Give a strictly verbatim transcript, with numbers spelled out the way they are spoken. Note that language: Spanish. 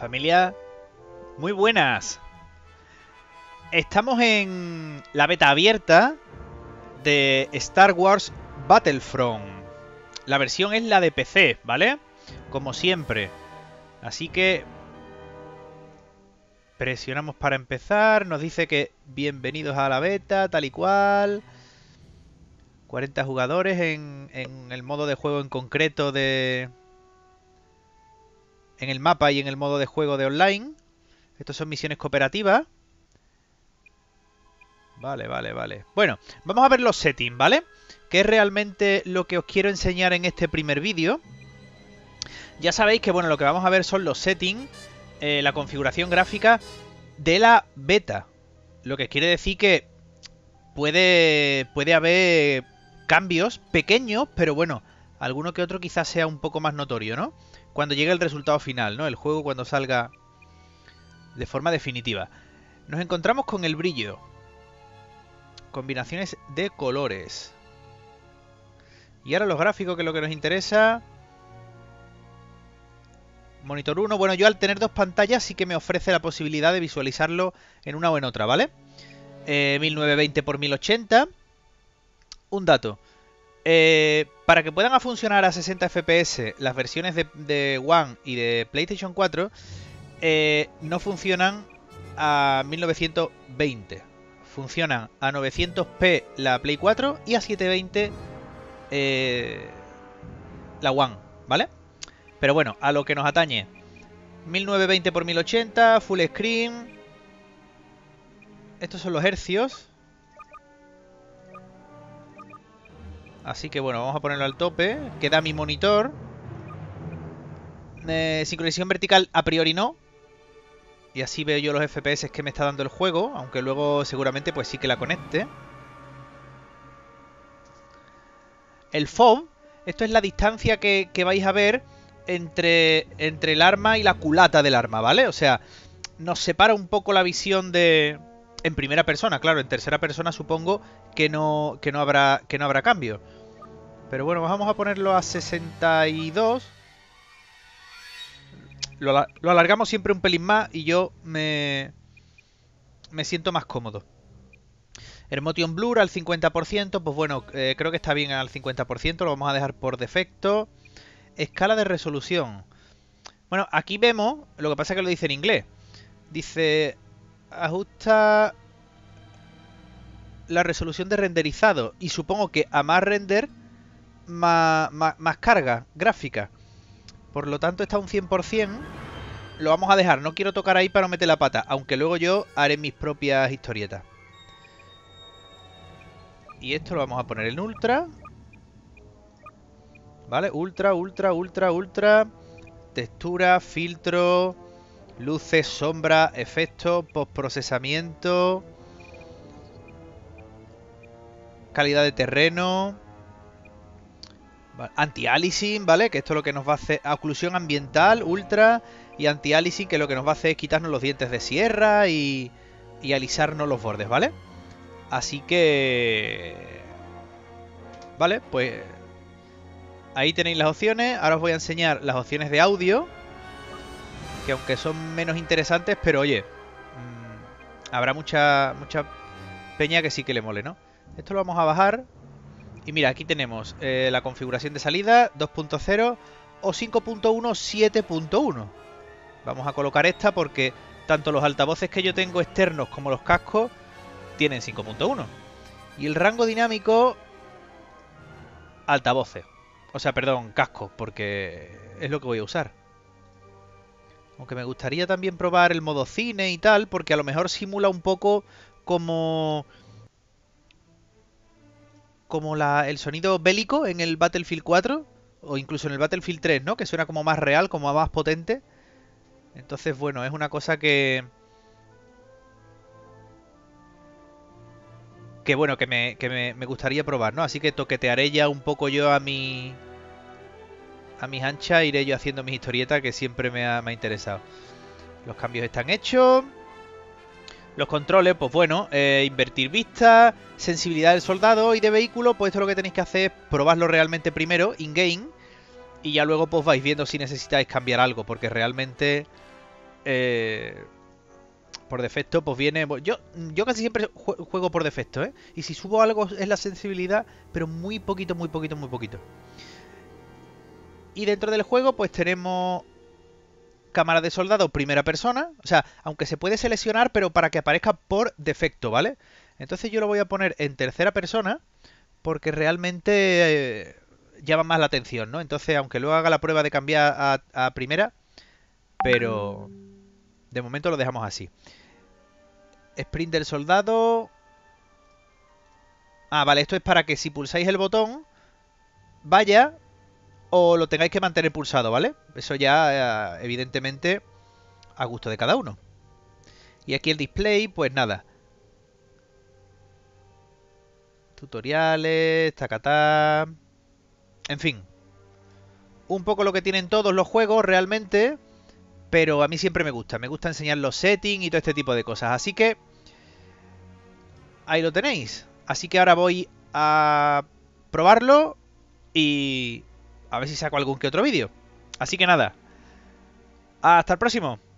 Familia, muy buenas. Estamos en la beta abierta de Star Wars Battlefront. La versión es la de P C, ¿vale? Como siempre. Así que presionamos para empezar. Nos dice que bienvenidos a la beta, tal y cual. cuarenta jugadores en, en el modo de juego en concreto de... En el mapa y en el modo de juego de online. Estos son misiones cooperativas. Vale, vale, vale. Bueno, vamos a ver los settings, ¿vale? Que es realmente lo que os quiero enseñar en este primer vídeo. Ya sabéis que, bueno, lo que vamos a ver son los settings, eh, la configuración gráfica de la beta. Lo que quiere decir que puede, puede haber cambios pequeños, pero bueno, alguno que otro quizás sea un poco más notorio, ¿no? Cuando llegue el resultado final, ¿no? El juego cuando salga de forma definitiva. Nos encontramos con el brillo. Combinaciones de colores. Y ahora los gráficos, que es lo que nos interesa. Monitor uno. Bueno, yo al tener dos pantallas sí que me ofrece la posibilidad de visualizarlo en una o en otra, ¿vale? Eh, mil novecientos veinte por mil ochenta. Un dato. Eh, para que puedan funcionar a sesenta F P S las versiones de, de One y de PlayStation cuatro, eh, no funcionan a mil novecientos veinte. Funcionan a novecientos p la Play cuatro y a setecientos veinte eh, la One, ¿vale? Pero bueno, a lo que nos atañe, mil novecientos veinte por mil ochenta, full screen. Estos son los hercios. Así que bueno, vamos a ponerlo al tope. Queda mi monitor. Eh, sincronización vertical a priori no. Y así veo yo los F P S que me está dando el juego. Aunque luego seguramente pues sí que la conecte. El F O V. Esto es la distancia que, que vais a ver entre, entre el arma y la culata del arma, ¿vale? O sea, nos separa un poco la visión de... En primera persona, claro. En tercera persona supongo que no, que no habrá que no habrá cambio. Pero bueno, vamos a ponerlo a sesenta y dos. Lo, lo alargamos siempre un pelín más y yo me, me siento más cómodo. Emotion Blur al cincuenta por ciento. Pues bueno, eh, creo que está bien al cincuenta por ciento. Lo vamos a dejar por defecto. Escala de resolución. Bueno, aquí vemos... Lo que pasa es que lo dice en inglés. Dice... Ajusta la resolución de renderizado. Y supongo que a más render, más, más, más carga gráfica. Por lo tanto, está un cien por cien. Lo vamos a dejar. No quiero tocar ahí para no meter la pata. Aunque luego yo haré mis propias historietas. Y esto lo vamos a poner en ultra. Vale, ultra, ultra, ultra, ultra. Textura, filtro... Luces, sombra, efectos, postprocesamiento, calidad de terreno, anti-aliasing, ¿vale? Que esto es lo que nos va a hacer, oclusión ambiental, ultra, y anti-aliasing, que lo que nos va a hacer es quitarnos los dientes de sierra y, y alisarnos los bordes, ¿vale? Así que... Vale, pues ahí tenéis las opciones. Ahora os voy a enseñar las opciones de audio, que aunque son menos interesantes, pero oye, mmm, habrá mucha mucha peña que sí que le mole, ¿no? Esto lo vamos a bajar. Y mira, aquí tenemos eh, la configuración de salida dos punto cero o cinco punto uno, siete punto uno. Vamos a colocar esta porque tanto los altavoces que yo tengo externos como los cascos tienen cinco punto uno. Y el rango dinámico, altavoces. O sea, perdón, cascos, porque es lo que voy a usar. Aunque me gustaría también probar el modo cine y tal, porque a lo mejor simula un poco como como la, el sonido bélico en el Battlefield cuatro o incluso en el Battlefield tres, ¿no? Que suena como más real, como más potente. Entonces, bueno, es una cosa que que bueno, que me, que me, me gustaría probar, ¿no? Así que toquetearé ya un poco yo a mi... A mis anchas iré yo haciendo mis historietas, que siempre me ha, me ha interesado. Los cambios están hechos. Los controles, pues bueno, eh, invertir vista, sensibilidad del soldado y de vehículo. Pues esto lo que tenéis que hacer es probarlo realmente primero, in-game. Y ya luego pues vais viendo si necesitáis cambiar algo, porque realmente eh, por defecto pues viene... Yo, yo casi siempre juego por defecto, ¿eh? Y si subo algo es la sensibilidad, pero muy poquito, muy poquito, muy poquito. Y dentro del juego pues tenemos cámara de soldado primera persona. O sea, aunque se puede seleccionar, pero para que aparezca por defecto, ¿vale? Entonces yo lo voy a poner en tercera persona porque realmente eh, llama más la atención, ¿no? Entonces, aunque luego haga la prueba de cambiar a, a primera, pero de momento lo dejamos así. Sprint del soldado. Ah, vale, esto es para que si pulsáis el botón vaya o lo tengáis que mantener pulsado, ¿vale? Eso ya, evidentemente, a gusto de cada uno. Y aquí el display, pues nada. Tutoriales, tacatá... En fin. Un poco lo que tienen todos los juegos, realmente. Pero a mí siempre me gusta. Me gusta enseñar los settings y todo este tipo de cosas. Así que... ahí lo tenéis. Así que ahora voy a probarlo y... a ver si saco algún que otro vídeo. Así que nada. Hasta el próximo.